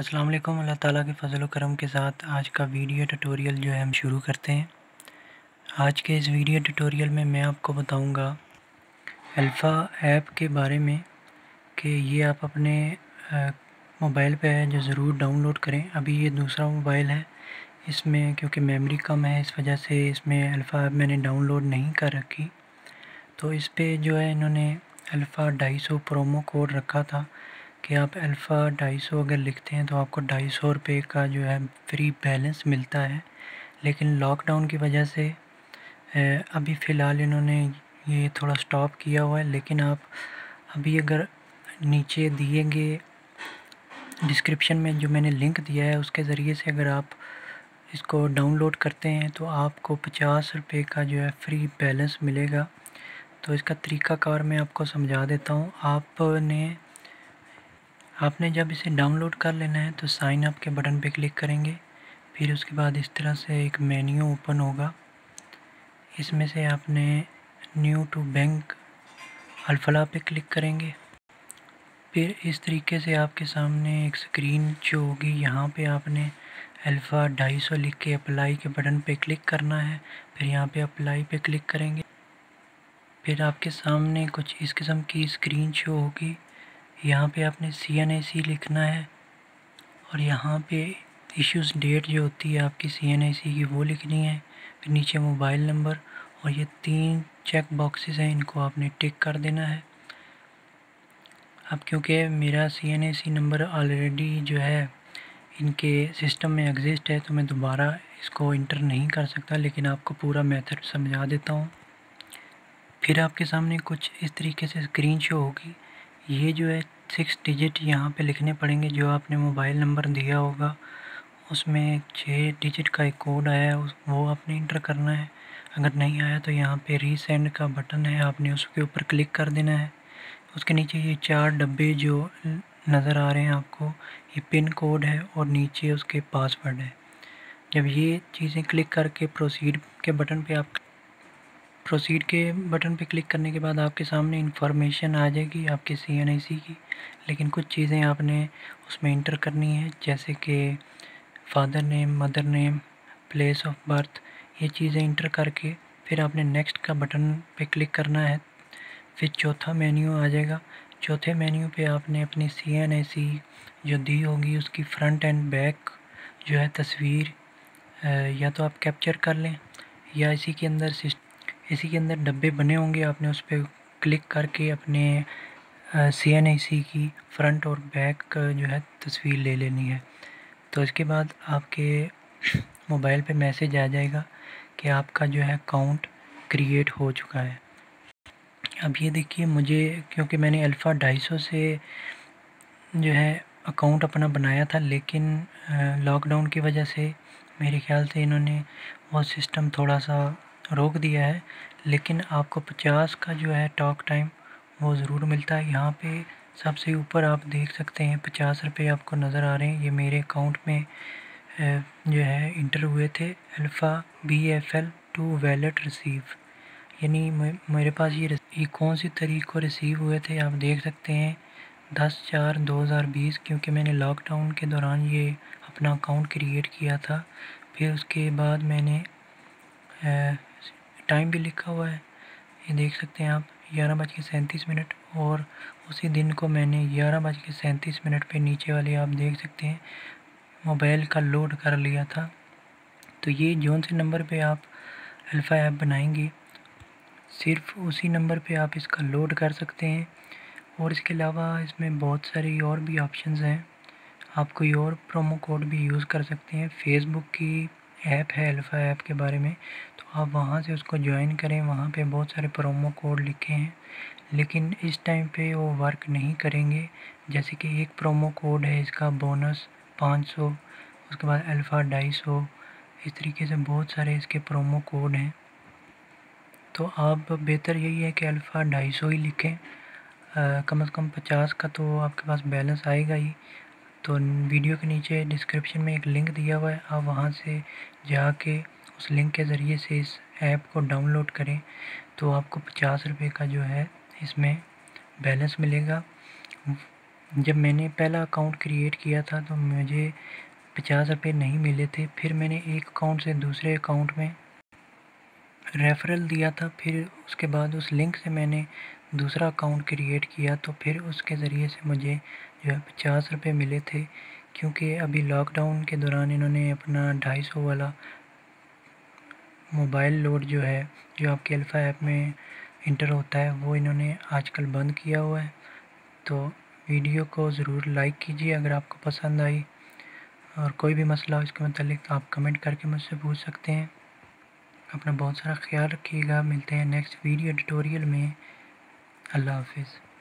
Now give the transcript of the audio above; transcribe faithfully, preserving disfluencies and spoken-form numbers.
अस्सलाम वालेकुम। अल्लाह ताला के फजल व करम के साथ आज का वीडियो ट्यूटोरियल जो है हम शुरू करते हैं। आज के इस वीडियो ट्यूटोरियल में मैं आपको बताऊंगा अल्फ़ा ऐप के बारे में कि ये आप अपने मोबाइल पे है जो ज़रूर डाउनलोड करें। अभी ये दूसरा मोबाइल है, इसमें क्योंकि मेमोरी कम है इस वजह से इसमें अल्फ़ा ऐप मैंने डाउनलोड नहीं कर रखी। तो इस पर जो है इन्होंने अल्फ़ा ढाई सौ प्रोमो कोड रखा था कि आप अल्फ़ा ढाई सौ अगर लिखते हैं तो आपको ढाई सौ रुपये का जो है फ्री बैलेंस मिलता है। लेकिन लॉकडाउन की वजह से अभी फ़िलहाल इन्होंने ये थोड़ा स्टॉप किया हुआ है। लेकिन आप अभी अगर नीचे दिए गए डिस्क्रिप्शन में जो मैंने लिंक दिया है उसके ज़रिए से अगर आप इसको डाउनलोड करते हैं तो आपको पचास रुपये का जो है फ्री बैलेंस मिलेगा। तो इसका तरीकाकार मैं आपको समझा देता हूँ। आपने आपने जब इसे डाउनलोड कर लेना है तो साइन अप के बटन पे क्लिक करेंगे, फिर उसके बाद इस तरह से एक मेन्यू ओपन होगा। इसमें से आपने न्यू टू बैंक अल्फा पे क्लिक करेंगे, फिर इस तरीके से आपके सामने एक स्क्रीन जो होगी यहाँ पे आपने अल्फ़ा ढाई सौ लिख के अप्लाई के बटन पे क्लिक करना है। फिर यहाँ पे अप्लाई पे क्लिक करेंगे, फिर आपके सामने कुछ इस किस्म की स्क्रीन शो होगी। यहाँ पे आपने सी एन आई सी लिखना है और यहाँ पे इश्यूज़ डेट जो होती है आपकी सी एन आई सी की वो लिखनी है। फिर नीचे मोबाइल नंबर और ये तीन चेक बॉक्सेस हैं, इनको आपने टिक कर देना है। अब क्योंकि मेरा C N I C number already जो है इनके सिस्टम में एग्जिस्ट है तो मैं दोबारा इसको इंटर नहीं कर सकता, लेकिन आपको पूरा मेथड समझा देता हूँ। फिर आपके सामने कुछ इस तरीके से स्क्रीन शो होगी। ये जो है सिक्स डिजिट यहाँ पे लिखने पड़ेंगे जो आपने मोबाइल नंबर दिया होगा, उसमें छः डिजिट का एक कोड आया है वो आपने इंटर करना है। अगर नहीं आया तो यहाँ पे रीसेंड का बटन है, आपने उसके ऊपर क्लिक कर देना है। उसके नीचे ये चार डब्बे जो नज़र आ रहे हैं आपको, ये पिन कोड है और नीचे उसके पासवर्ड है। जब ये चीज़ें क्लिक करके प्रोसीड के बटन पर आप प्रोसीड के बटन पे क्लिक करने के बाद आपके सामने इंफॉर्मेशन आ जाएगी आपके सी एन आई सी की। लेकिन कुछ चीज़ें आपने उसमें इंटर करनी है, जैसे कि father name, mother name, place of birth, ये चीज़ें इंटर करके फिर आपने नेक्स्ट का बटन पे क्लिक करना है। फिर चौथा मेन्यू आ जाएगा। चौथे मेन्यू पे आपने अपनी सी एन आई सी जो दी होगी उसकी फ़्रंट एंड बैक जो है तस्वीर या तो आप कैप्चर कर लें या इसी के अंदर सिस्ट इसी के अंदर डब्बे बने होंगे, आपने उस पर क्लिक करके अपने सी एन आई सी की फ़्रंट और बैक जो है तस्वीर ले लेनी है। तो इसके बाद आपके मोबाइल पे मैसेज आ जाएगा कि आपका जो है अकाउंट क्रिएट हो चुका है। अब ये देखिए, मुझे क्योंकि मैंने अल्फ़ा ढाई सौ से जो है अकाउंट अपना बनाया था, लेकिन लॉकडाउन की वजह से मेरे ख्याल से इन्होंने वो सिस्टम थोड़ा सा रोक दिया है। लेकिन आपको पचास का जो है टॉक टाइम वो ज़रूर मिलता है। यहाँ पे सबसे ऊपर आप देख सकते हैं पचास रुपये आपको नज़र आ रहे हैं, ये मेरे अकाउंट में जो है इंटर हुए थे। Alpha B F L to wallet receive, यानी मेरे पास ये ये कौन सी तारीख को रिसीव हुए थे आप देख सकते हैं दस चार दो हज़ार बीस, क्योंकि मैंने लॉकडाउन के दौरान ये अपना अकाउंट क्रिएट किया था। फिर उसके बाद मैंने टाइम भी लिखा हुआ है, ये देख सकते हैं आप ग्यारह बज के सैंतीस मिनट और उसी दिन को मैंने ग्यारह बज के सैंतीस मिनट पर नीचे वाले आप देख सकते हैं मोबाइल का लोड कर लिया था। तो ये जौन से नंबर पे आप अल्फ़ा ऐप बनाएंगे सिर्फ उसी नंबर पे आप इसका लोड कर सकते हैं। और इसके अलावा इसमें बहुत सारी और भी ऑप्शंस हैं, आप कोई और प्रोमो कोड भी यूज़ कर सकते हैं। फेसबुक की ऐप है अल्फ़ा ऐप के बारे में, तो आप वहाँ से उसको ज्वाइन करें, वहाँ पे बहुत सारे प्रोमो कोड लिखे हैं। लेकिन इस टाइम पे वो वर्क नहीं करेंगे, जैसे कि एक प्रोमो कोड है इसका बोनस पाँच सौ, उसके बाद अल्फ़ा ढाई सौ, इस तरीके से बहुत सारे इसके प्रोमो कोड हैं। तो आप बेहतर यही है कि अल्फ़ा ढाई सौ ही लिखें, आ, कम से कम पचास का तो आपके पास बैलेंस आएगा ही। तो वीडियो के नीचे डिस्क्रिप्शन में एक लिंक दिया हुआ है, आप वहाँ से जाके उस लिंक के ज़रिए से इस ऐप को डाउनलोड करें तो आपको पचास रुपये का जो है इसमें बैलेंस मिलेगा। जब मैंने पहला अकाउंट क्रिएट किया था तो मुझे पचास रुपये नहीं मिले थे। फिर मैंने एक अकाउंट से दूसरे अकाउंट में रेफरल दिया था। फिर उसके बाद उस लिंक से मैंने दूसरा अकाउंट क्रिएट किया तो फिर उसके ज़रिए से मुझे जो है पचास रुपये मिले थे, क्योंकि अभी लॉकडाउन के दौरान इन्होंने अपना ढाई सौ वाला मोबाइल लोड जो है जो आपके अल्फ़ा ऐप में इंटर होता है वो इन्होंने आजकल बंद किया हुआ है। तो वीडियो को ज़रूर लाइक कीजिए अगर आपको पसंद आई, और कोई भी मसला हो इसके मतलब आप कमेंट करके मुझसे पूछ सकते हैं। अपना बहुत सारा ख्याल रखिएगा, मिलते हैं नेक्स्ट वीडियो ट्यूटोरियल में। अल्लाह हाफिज़।